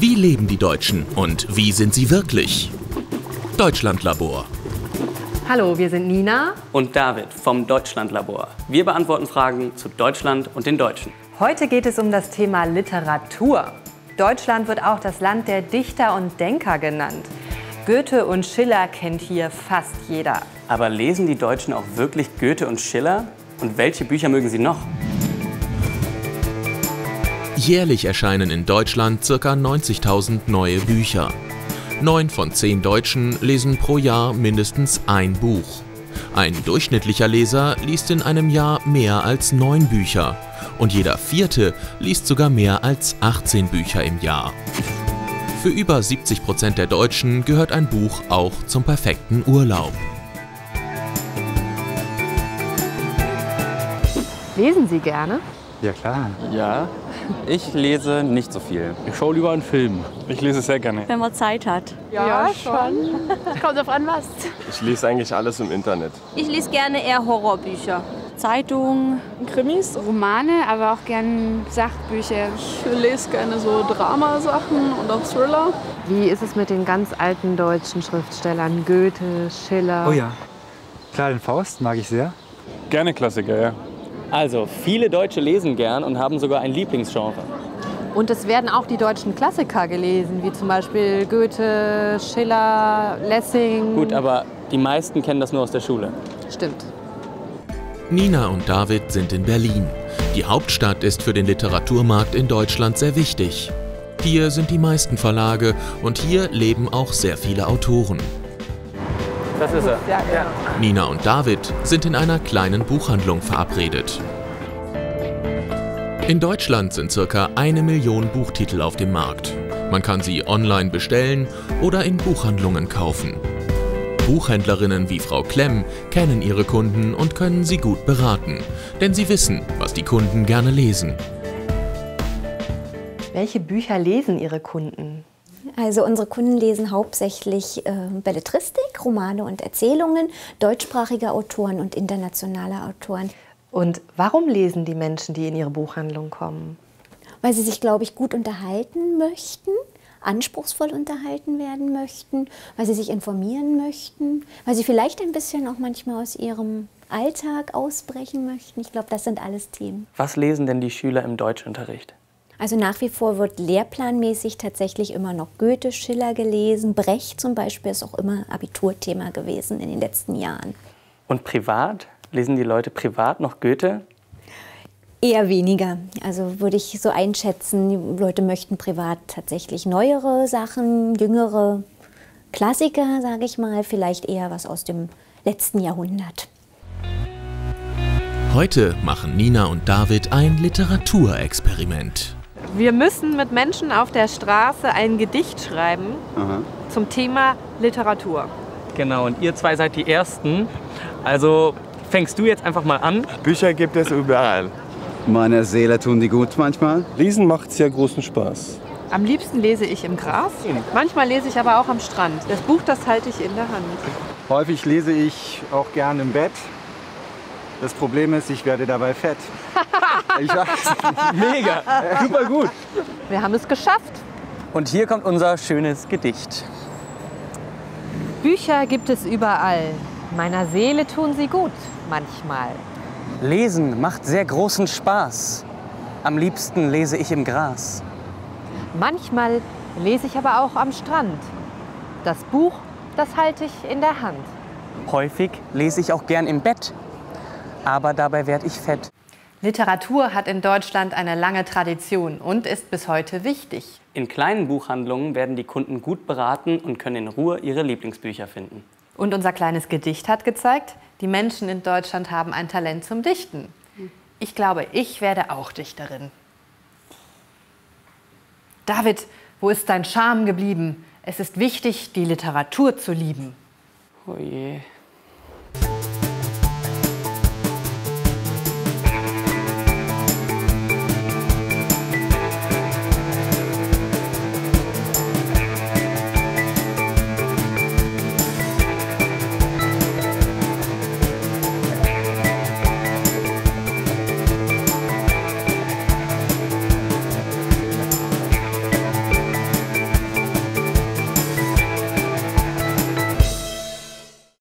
Wie leben die Deutschen und wie sind sie wirklich? Deutschlandlabor. Hallo, wir sind Nina und David vom Deutschlandlabor. Wir beantworten Fragen zu Deutschland und den Deutschen. Heute geht es um das Thema Literatur. Deutschland wird auch das Land der Dichter und Denker genannt. Goethe und Schiller kennt hier fast jeder. Aber lesen die Deutschen auch wirklich Goethe und Schiller? Und welche Bücher mögen sie noch? Jährlich erscheinen in Deutschland ca. 90.000 neue Bücher. 9 von 10 Deutschen lesen pro Jahr mindestens ein Buch. Ein durchschnittlicher Leser liest in einem Jahr mehr als 9 Bücher. Und jeder Vierte liest sogar mehr als 18 Bücher im Jahr. Für über 70% der Deutschen gehört ein Buch auch zum perfekten Urlaub. Lesen Sie gerne? Ja, klar. Ja. Ich lese nicht so viel. Ich schaue lieber einen Film. Ich lese sehr gerne. Wenn man Zeit hat. Ja, schon. Kommt drauf an, was. Ich lese eigentlich alles im Internet. Ich lese gerne eher Horrorbücher. Zeitungen, Krimis, Romane, aber auch gerne Sachbücher. Ich lese gerne so Dramasachen und auch Thriller. Wie ist es mit den ganz alten deutschen Schriftstellern? Goethe, Schiller? Oh ja. Klar, den Faust mag ich sehr. Gerne Klassiker, ja. Also, viele Deutsche lesen gern und haben sogar ein Lieblingsgenre. Und es werden auch die deutschen Klassiker gelesen, wie zum Beispiel Goethe, Schiller, Lessing. Gut, aber die meisten kennen das nur aus der Schule. Stimmt. Nina und David sind in Berlin. Die Hauptstadt ist für den Literaturmarkt in Deutschland sehr wichtig. Hier sind die meisten Verlage und hier leben auch sehr viele Autoren. Das ist er. Ja, ja. Nina und David sind in einer kleinen Buchhandlung verabredet. In Deutschland sind ca. 1 Million Buchtitel auf dem Markt. Man kann sie online bestellen oder in Buchhandlungen kaufen. Buchhändlerinnen wie Frau Klemm kennen ihre Kunden und können sie gut beraten, denn sie wissen, was die Kunden gerne lesen. Welche Bücher lesen Ihre Kunden? Also unsere Kunden lesen hauptsächlich Belletristik, Romane und Erzählungen, deutschsprachige Autoren und internationale Autoren. Und warum lesen die Menschen, die in ihre Buchhandlung kommen? Weil sie sich, glaube ich, gut unterhalten möchten, anspruchsvoll unterhalten werden möchten, weil sie sich informieren möchten, weil sie vielleicht ein bisschen auch manchmal aus ihrem Alltag ausbrechen möchten. Ich glaube, das sind alles Themen. Was lesen denn die Schüler im Deutschunterricht? Also nach wie vor wird lehrplanmäßig tatsächlich immer noch Goethe, Schiller gelesen. Brecht zum Beispiel ist auch immer Abiturthema gewesen in den letzten Jahren. Und privat? Lesen die Leute privat noch Goethe? Eher weniger. Also würde ich so einschätzen, die Leute möchten privat tatsächlich neuere Sachen, jüngere Klassiker, sage ich mal. Vielleicht eher was aus dem letzten Jahrhundert. Heute machen Nina und David ein Literaturexperiment. Wir müssen mit Menschen auf der Straße ein Gedicht schreiben. Aha. Zum Thema Literatur. Genau, und ihr zwei seid die Ersten. Also fängst du jetzt einfach mal an. Bücher gibt es überall. Meiner Seele tun die gut manchmal. Lesen macht sehr großen Spaß. Am liebsten lese ich im Gras. Manchmal lese ich aber auch am Strand. Das Buch, das halte ich in der Hand. Häufig lese ich auch gern im Bett. Das Problem ist, ich werde dabei fett. Ich weiß. Mega, super gut. Wir haben es geschafft. Und hier kommt unser schönes Gedicht. Bücher gibt es überall. Meiner Seele tun sie gut, manchmal. Lesen macht sehr großen Spaß. Am liebsten lese ich im Gras. Manchmal lese ich aber auch am Strand. Das Buch, das halte ich in der Hand. Häufig lese ich auch gern im Bett. Aber dabei werde ich fett. Literatur hat in Deutschland eine lange Tradition und ist bis heute wichtig. In kleinen Buchhandlungen werden die Kunden gut beraten und können in Ruhe ihre Lieblingsbücher finden. Und unser kleines Gedicht hat gezeigt, die Menschen in Deutschland haben ein Talent zum Dichten. Ich glaube, ich werde auch Dichterin. David, wo ist dein Charme geblieben? Es ist wichtig, die Literatur zu lieben. Oh je.